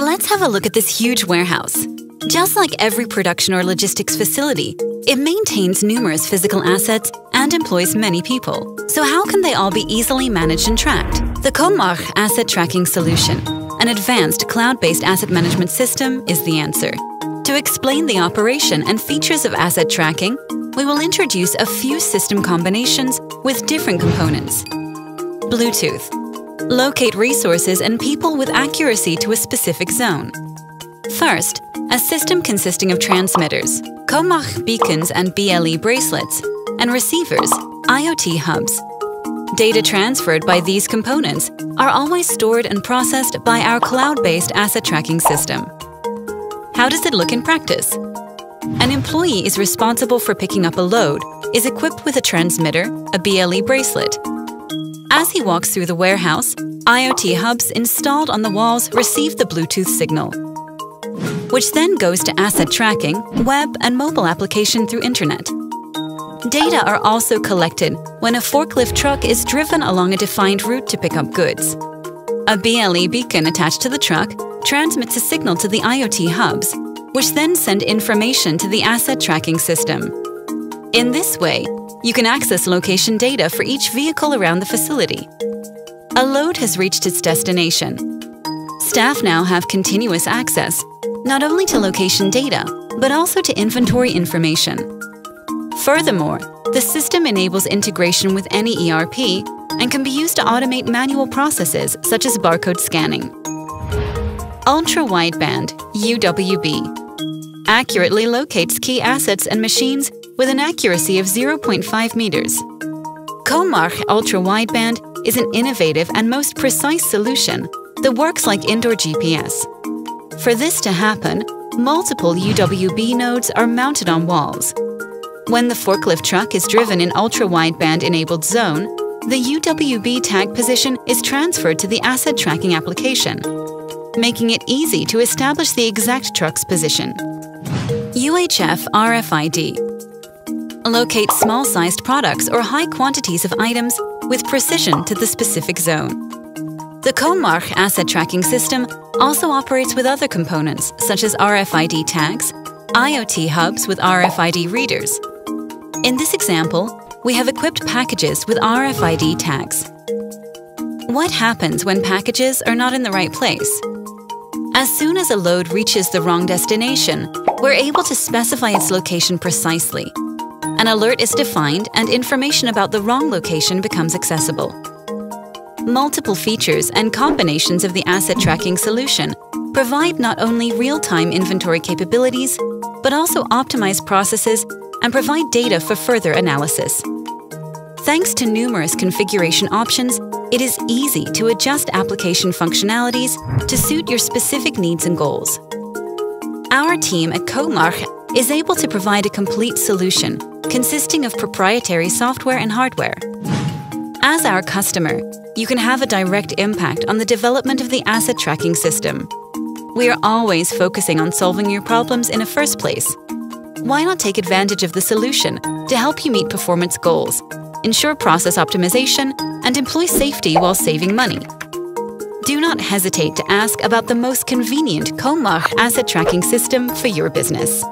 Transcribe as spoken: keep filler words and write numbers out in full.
Let's have a look at this huge warehouse. Just like every production or logistics facility, it maintains numerous physical assets and employs many people. So how can they all be easily managed and tracked? The Comarch Asset Tracking Solution, an advanced cloud-based asset management system, is the answer. To explain the operation and features of asset tracking, we will introduce a few system combinations with different components. Bluetooth. Locate resources and people with accuracy to a specific zone. First, a system consisting of transmitters, Comarch beacons and B L E bracelets, and receivers, I O T hubs. Data transferred by these components are always stored and processed by our cloud-based asset tracking system. How does it look in practice? An employee is responsible for picking up a load, is equipped with a transmitter, a B L E bracelet. As he walks through the warehouse, I O T hubs installed on the walls receive the Bluetooth signal, which then goes to asset tracking, web and mobile application through internet. Data are also collected when a forklift truck is driven along a defined route to pick up goods. A B L E beacon attached to the truck transmits a signal to the I O T hubs, which then send information to the asset tracking system. In this way, you can access location data for each vehicle around the facility. A load has reached its destination. Staff now have continuous access, not only to location data, but also to inventory information. Furthermore, the system enables integration with any E R P and can be used to automate manual processes such as barcode scanning. Ultra-wideband, U W B, accurately locates key assets and machines with an accuracy of zero point five meters. Comarch Ultra-Wideband is an innovative and most precise solution that works like indoor G P S. For this to happen, multiple U W B nodes are mounted on walls. When the forklift truck is driven in ultra-wideband-enabled zone, the U W B tag position is transferred to the asset tracking application, making it easy to establish the exact truck's position. U H F R F I D. Locate small-sized products or high quantities of items with precision to the specific zone. The Comarch asset tracking system also operates with other components such as R F I D tags, I O T hubs with R F I D readers. In this example, we have equipped packages with R F I D tags. What happens when packages are not in the right place? As soon as a load reaches the wrong destination, we're able to specify its location precisely. An alert is defined and information about the wrong location becomes accessible. Multiple features and combinations of the asset tracking solution provide not only real-time inventory capabilities, but also optimize processes and provide data for further analysis. Thanks to numerous configuration options, it is easy to adjust application functionalities to suit your specific needs and goals. Our team at Comarch is able to provide a complete solution consisting of proprietary software and hardware. As our customer, you can have a direct impact on the development of the asset tracking system. We are always focusing on solving your problems in the first place. Why not take advantage of the solution to help you meet performance goals, ensure process optimization, and employ safety while saving money? Do not hesitate to ask about the most convenient Comarch asset tracking system for your business.